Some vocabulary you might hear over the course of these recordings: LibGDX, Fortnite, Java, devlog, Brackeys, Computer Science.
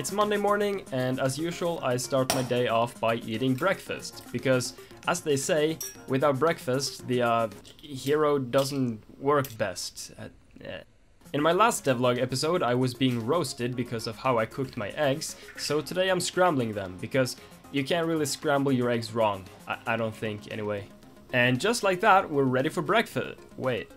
It's Monday morning, and as usual I start my day off by eating breakfast, because as they say, without breakfast the hero doesn't work best. In my last devlog episode I was being roasted because of how I cooked my eggs, so today I'm scrambling them, because you can't really scramble your eggs wrong, I don't think, anyway. And just like that, we're ready for breakfast. Wait.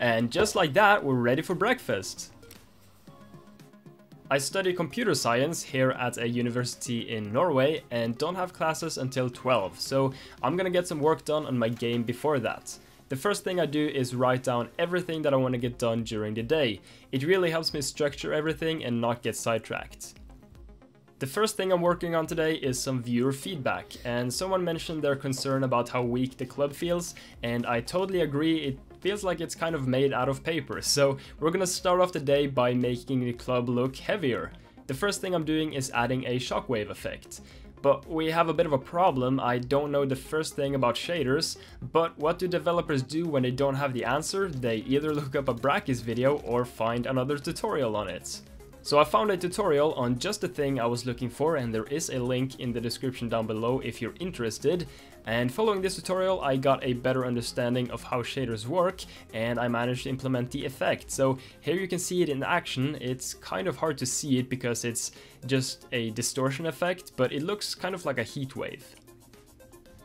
And just like that, we're ready for breakfast. I study computer science here at a university in Norway and don't have classes until 12, so I'm gonna get some work done on my game before that. The first thing I do is write down everything that I want to get done during the day. It really helps me structure everything and not get sidetracked. The first thing I'm working on today is some viewer feedback, and someone mentioned their concern about how weak the club feels, and I totally agree. It feels like it's kind of made out of paper, so we're gonna start off the day by making the club look heavier. The first thing I'm doing is adding a shockwave effect. But we have a bit of a problem. I don't know the first thing about shaders, but what do developers do when they don't have the answer? They either look up a Brackeys video or find another tutorial on it. So I found a tutorial on just the thing I was looking for, and there is a link in the description down below if you're interested. And following this tutorial I got a better understanding of how shaders work, and I managed to implement the effect. So here you can see it in action. It's kind of hard to see it because it's just a distortion effect, but it looks kind of like a heat wave.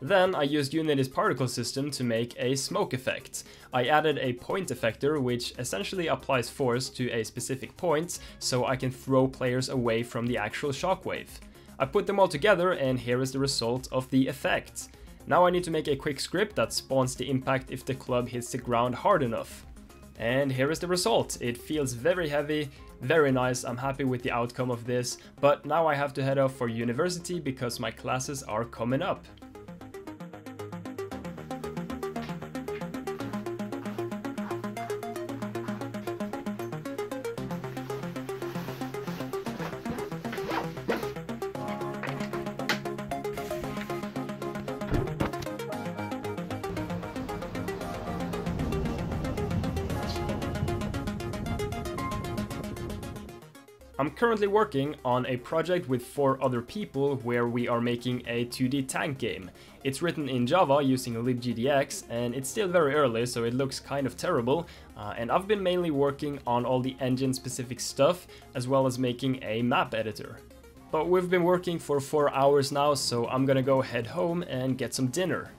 Then I used Unity's particle system to make a smoke effect. I added a point effector, which essentially applies force to a specific point, so I can throw players away from the actual shockwave. I put them all together, and here is the result of the effect. Now I need to make a quick script that spawns the impact if the club hits the ground hard enough. And here is the result. It feels very heavy, very nice. I'm happy with the outcome of this, but now I have to head off for university because my classes are coming up. I'm currently working on a project with 4 other people where we are making a 2D tank game. It's written in Java using LibGDX, and it's still very early, so it looks kind of terrible. And I've been mainly working on all the engine-specific stuff, as well as making a map editor. But we've been working for 4 hours now, so I'm gonna go head home and get some dinner.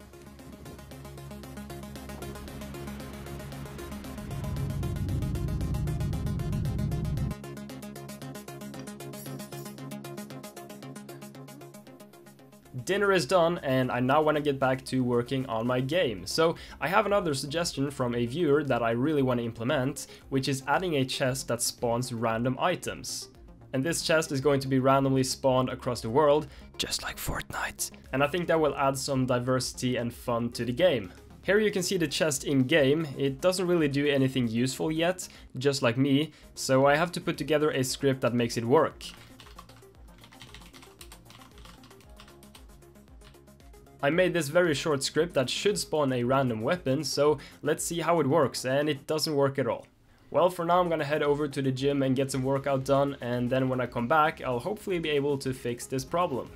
Dinner is done, and I now want to get back to working on my game. So I have another suggestion from a viewer that I really want to implement, which is adding a chest that spawns random items. And this chest is going to be randomly spawned across the world, just like Fortnite. And I think that will add some diversity and fun to the game. Here you can see the chest in game. It doesn't really do anything useful yet, just like me, so I have to put together a script that makes it work. I made this very short script that should spawn a random weapon, so let's see how it works, and it doesn't work at all. Well, for now I'm gonna head over to the gym and get some workout done, and then when I come back I'll hopefully be able to fix this problem.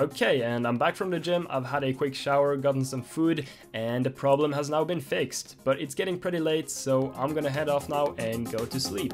Okay, and I'm back from the gym. I've had a quick shower, gotten some food, and the problem has now been fixed. But it's getting pretty late, so I'm gonna head off now and go to sleep.